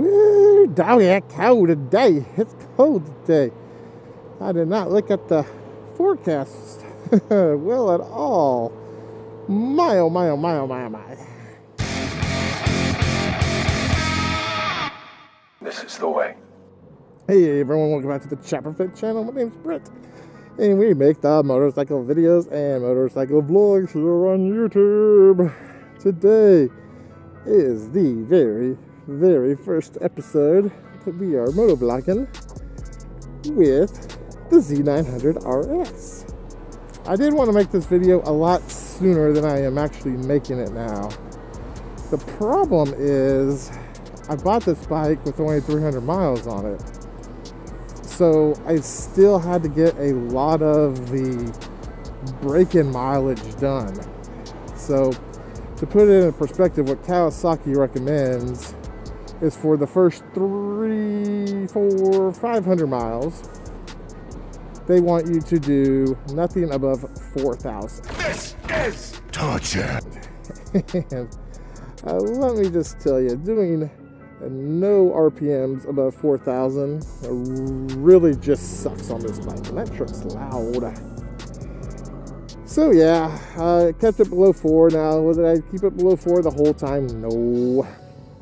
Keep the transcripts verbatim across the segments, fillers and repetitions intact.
Woo, doggy, that cold today. It's cold today. I did not look at the forecast well at all. My, oh, my, oh, my, oh, my, oh, my. This is the way. Hey everyone, welcome back to the Chopper Fit channel. My name's Brett, and we make the motorcycle videos and motorcycle vlogs here on YouTube. Today is the very, very first episode that we are motovlogging with the Z nine hundred R S. I did want to make this video a lot sooner than I am actually making it now. The problem is I bought this bike with only three hundred miles on it, so I still had to get a lot of the break-in mileage done. So to put it in perspective, what Kawasaki recommends is for the first three, four, five hundred miles, they want you to do nothing above four thousand. This is torture. And uh, let me just tell you, doing no R P Ms above four thousand really just sucks on this bike. And that truck's loud. So yeah, uh, kept it below four. Now, did I keep it below four the whole time? No.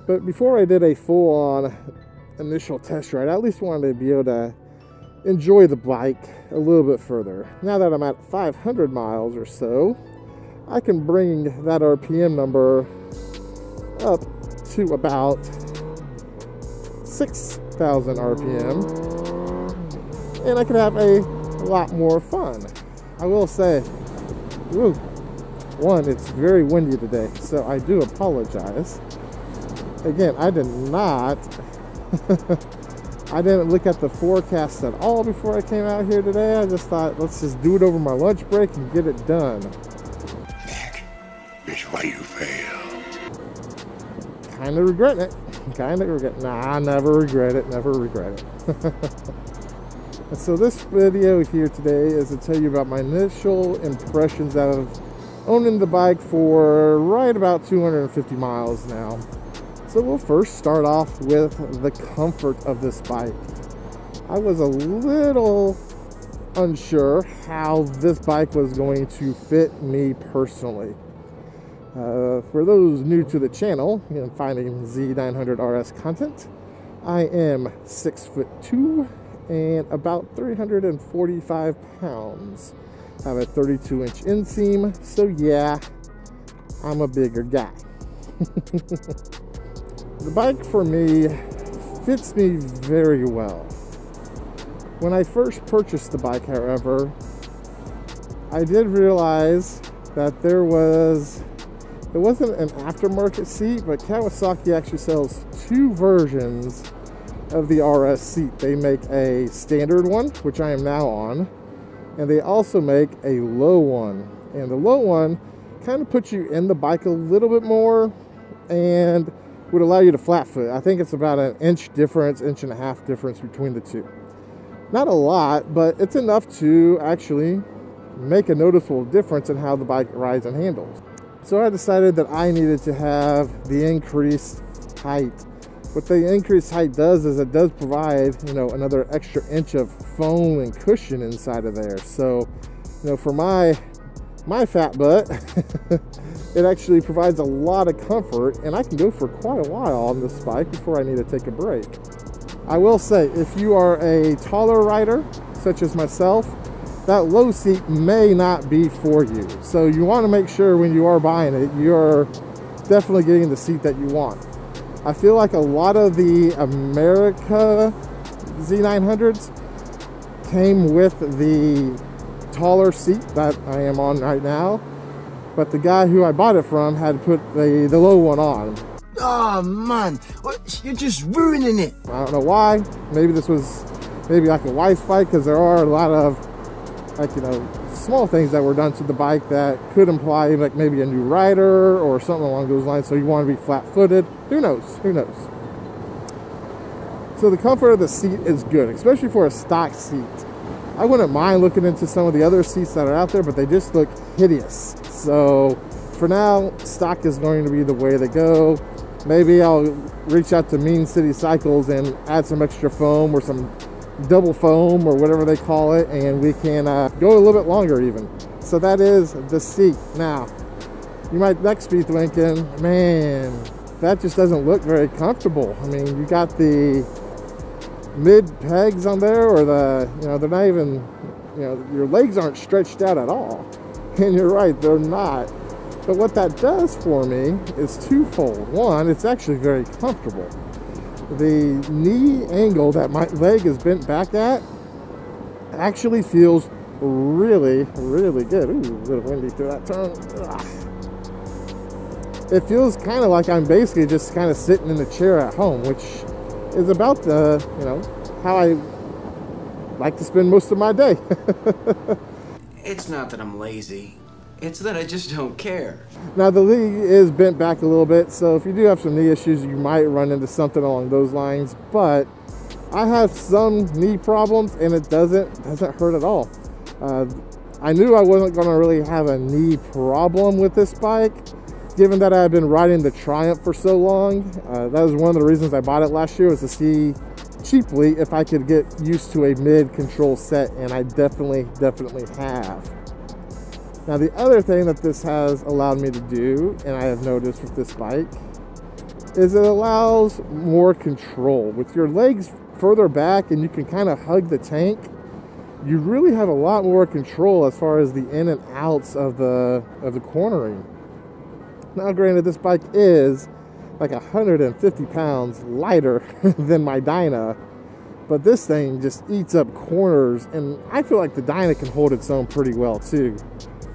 But before I did a full-on initial test ride, I at least wanted to be able to enjoy the bike a little bit further. Now that I'm at five hundred miles or so, I can bring that R P M number up to about six thousand R P M, and I can have a lot more fun. I will say, Ooh, one, it's very windy today, so I do apologize. Again, I did not, I didn't look at the forecast at all before I came out here today. I just thought, let's just do it over my lunch break and get it done. That is why you failed. Kind of regret it, kind of regret it. Nah, never regret it, never regret it. And so this video here today is to tell you about my initial impressions out of owning the bike for right about two hundred fifty miles now. So we'll first start off with the comfort of this bike. I was a little unsure how this bike was going to fit me personally. Uh, for those new to the channel and finding Z nine hundred R S content, I am six foot two and about three hundred forty-five pounds. I have a thirty-two inch inseam, so yeah, I'm a bigger guy. The bike for me fits me very well. When I first purchased the bike, however, I did realize that there was, it wasn't an aftermarket seat, but Kawasaki actually sells two versions of the R S seat. They make a standard one, which I am now on, and they also make a low one. And the low one kind of puts you in the bike a little bit more and would allow you to flat foot. I think it's about an inch difference, inch and a half difference between the two. Not a lot, but it's enough to actually make a noticeable difference in how the bike rides and handles. So I decided that I needed to have the increased height. What the increased height does is it does provide, you know, another extra inch of foam and cushion inside of there. So, you know, for my my fat butt, it actually provides a lot of comfort, and I can go for quite a while on this bike before I need to take a break. I will say, if you are a taller rider, such as myself, that low seat may not be for you. So you want to make sure when you are buying it, you're definitely getting the seat that you want. I feel like a lot of the America Z nine hundreds came with the taller seat that I am on right now, but the guy who I bought it from had put the, the low one on. Oh man, what? You're just ruining it. I don't know why. Maybe this was maybe like a wife's bike, because there are a lot of, like, you know, small things that were done to the bike that could imply like maybe a new rider or something along those lines, so you want to be flat-footed. Who knows? Who knows? So the comfort of the seat is good, especially for a stock seat. I wouldn't mind looking into some of the other seats that are out there, but they just look hideous. So for now, stock is going to be the way to go. Maybe I'll reach out to Mean City Cycles and add some extra foam or some double foam or whatever they call it, and we can uh, go a little bit longer even. So that is the Seat. Now, you might next be thinking, man, that just doesn't look very comfortable. I mean, you got the mid pegs on there, or the, you know, they're not even, you know, your legs aren't stretched out at all. And you're right, they're not. But what that does for me is twofold. One, it's actually very comfortable. The knee angle that my leg is bent back at actually feels really, really good. Ooh, a little windy through that turn. Ugh. It feels kind of like I'm basically just kind of sitting in the chair at home, which is about the, you know, how I like to spend most of my day. It's not that I'm lazy. It's that I just don't care. Now the knee is bent back a little bit, so if you do have some knee issues, you might run into something along those lines, but I have some knee problems and it doesn't, doesn't hurt at all. Uh, I knew I wasn't gonna really have a knee problem with this bike, given that I've been riding the Triumph for so long. Uh, that was one of the reasons I bought it last year, was to see cheaply if I could get used to a mid-control set, and I definitely, definitely have. Now the other thing that this has allowed me to do, and I have noticed with this bike, is it allows more control. With your legs further back and you can kind of hug the tank, you really have a lot more control as far as the in and outs of the, of the cornering. Now granted, this bike is like one hundred fifty pounds lighter than my Dyna, but this thing just eats up corners, and I feel like the Dyna can hold its own pretty well too.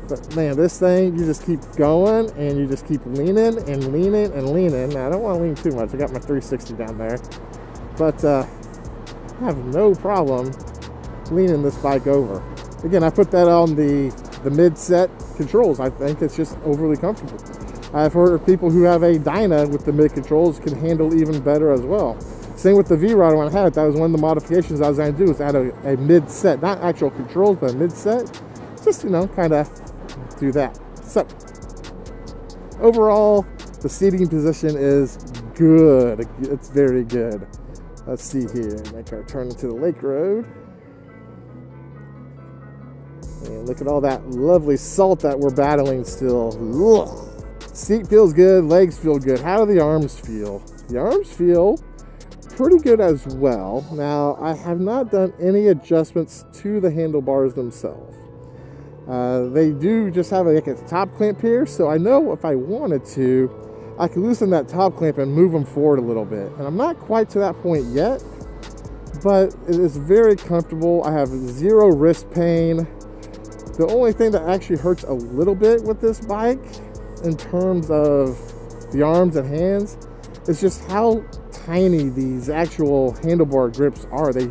But man, this thing, you just keep going and you just keep leaning and leaning and leaning. Now, I don't want to lean too much. I got my three sixty down there. But uh, I have no problem leaning this bike over. Again, I put that on the, the mid-set controls. I think it's just overly comfortable. I've heard of people who have a Dyna with the mid-controls can handle even better as well. Same with the V-Rider when I had it. That was one of the modifications I was going to do, was add a, a mid-set. Not actual controls, but a mid-set. Just, you know, kind of do that. So overall, the seating position is good. It's very good. Let's see here. Make our turn into the lake road. And look at all that lovely salt that we're battling still. Ugh. Seat feels good. Legs feel good. How do the arms feel? The arms feel pretty good as well. Now, I have not done any adjustments to the handlebars themselves. Uh, they do just have like a top clamp here, so I know if I wanted to, I could loosen that top clamp and move them forward a little bit. And I'm not quite to that point yet, but it is very comfortable. I have zero wrist pain. The only thing that actually hurts a little bit with this bike in terms of the arms and hands is just how tiny these actual handlebar grips are. They,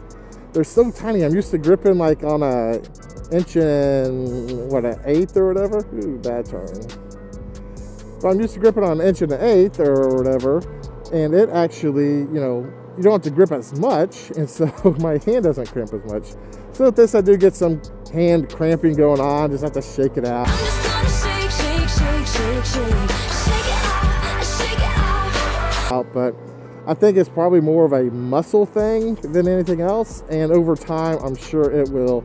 they're so tiny. I'm used to gripping like on a inch and what, an eighth or whatever. Ooh, bad turn. But I'm used to gripping on an inch and an eighth or whatever, and it actually, you know, you don't have to grip as much, and so my hand doesn't cramp as much. So with this, I do get some hand cramping going on. Just have to shake it out. I'm just gonna shake, shake, shake, shake, shake, shake it out, shake it out. But I think it's probably more of a muscle thing than anything else, and over time, I'm sure it will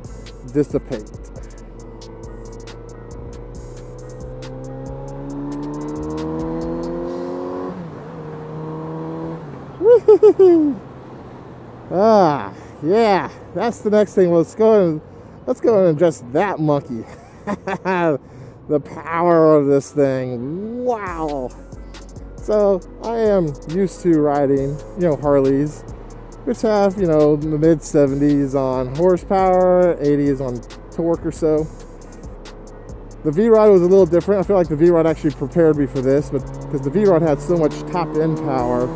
dissipate. Woo-hoo-hoo-hoo. Ah, yeah, that's the next thing. Let's go and let's go and address that monkey. The power of this thing! Wow. So I am used to riding, you know, Harleys, which have, you know, the mid seventies on horsepower, eighties on torque or so. The V-Rod was a little different. I feel like the V-Rod actually prepared me for this, but because the V-Rod had so much top end power,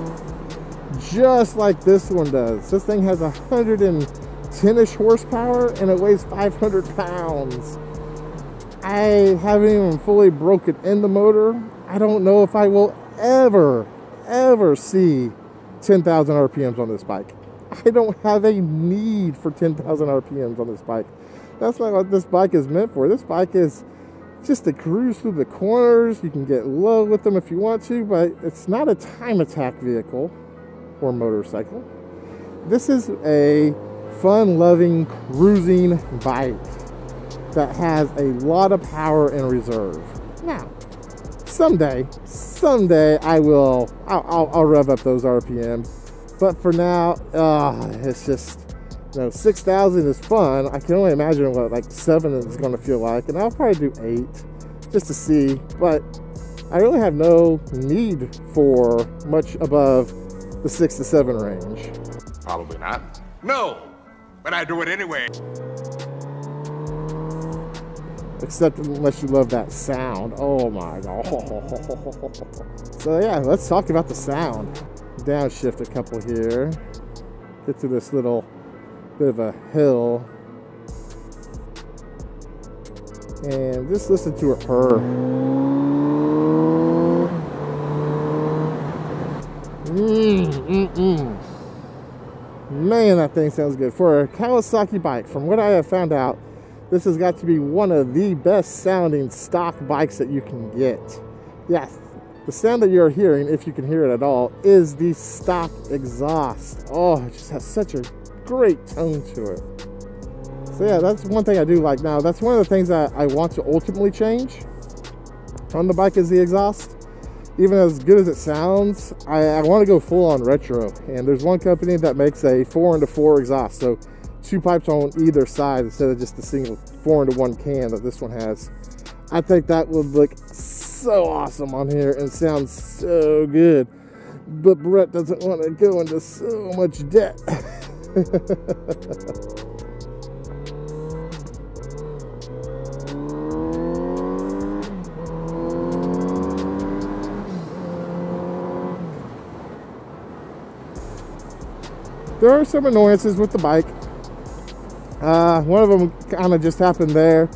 just like this one does. This thing has one hundred ten-ish horsepower and it weighs five hundred pounds. I haven't even fully broken in the motor. I don't know if I will ever, ever see ten thousand R P Ms on this bike. I don't have a need for ten thousand R P Ms on this bike. That's not what this bike is meant for. This bike is just to cruise through the corners. You can get low with them if you want to, but it's not a time attack vehicle or motorcycle. This is a fun-loving cruising bike that has a lot of power in reserve. Now, someday, someday I will, I'll, I'll, I'll rev up those R P Ms. But for now, uh, it's just, you know, six thousand is fun. I can only imagine what like seven is gonna feel like, and I'll probably do eight just to see, but I really have no need for much above the six to seven range. Probably not. No, but I do it anyway. Except unless you love that sound. Oh my God. So yeah, let's talk about the sound. Downshift a couple here. Get to this little bit of a hill. And just listen to it purr. Mm, mm, mm. Man, that thing sounds good. For a Kawasaki bike, from what I have found out, this has got to be one of the best sounding stock bikes that you can get. Yes, the sound that you're hearing, if you can hear it at all, is the stock exhaust. Oh, it just has such a great tone to it. So yeah, that's one thing I do like. Now, that's one of the things that I want to ultimately change on the bike is the exhaust. Even as good as it sounds, I, I want to go full on retro. And there's one company that makes a four into four exhaust. So two pipes on either side instead of just the single four into one can that this one has. I think that would look so awesome on here and sound so good. But Brett doesn't want to go into so much debt. There are some annoyances with the bike. Uh, one of them kind of just happened there.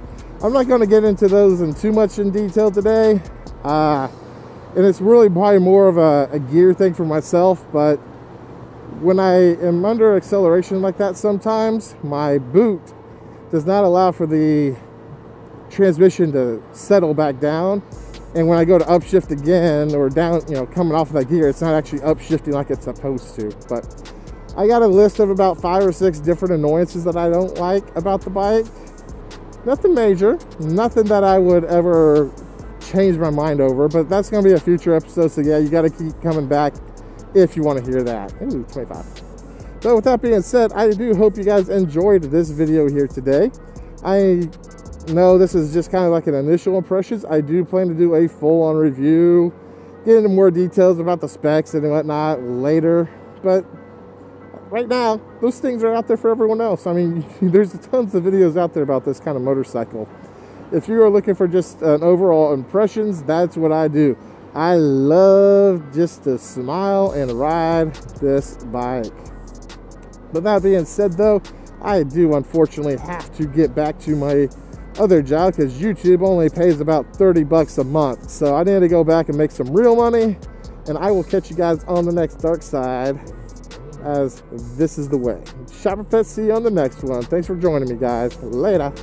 I'm not going to get into those in too much in detail today. Uh, and it's really probably more of a, a gear thing for myself, but when I am under acceleration like that sometimes, my boot does not allow for the transmission to settle back down. And when I go to upshift again or down, you know, coming off of that gear, it's not actually upshifting like it's supposed to. But I got a list of about five or six different annoyances that I don't like about the bike. Nothing major, nothing that I would ever change my mind over, but that's gonna be a future episode. So yeah, you gotta keep coming back if you wanna hear that. Ooh, twenty-five. So with that being said, I do hope you guys enjoyed this video here today. I know this is just kind of like an initial impressions. I do plan to do a full on review, get into more details about the specs and whatnot later, but right now, those things are out there for everyone else. I mean, there's tons of videos out there about this kind of motorcycle. If you are looking for just an overall impressions, that's what I do. I love just to smile and ride this bike. But that being said though, I do unfortunately have to get back to my other job because YouTube only pays about thirty bucks a month. So I need to go back and make some real money, and I will catch you guys on the next Dark Side. As this is the way. Shopper Fest, see you on the next one. Thanks for joining me, guys. Later.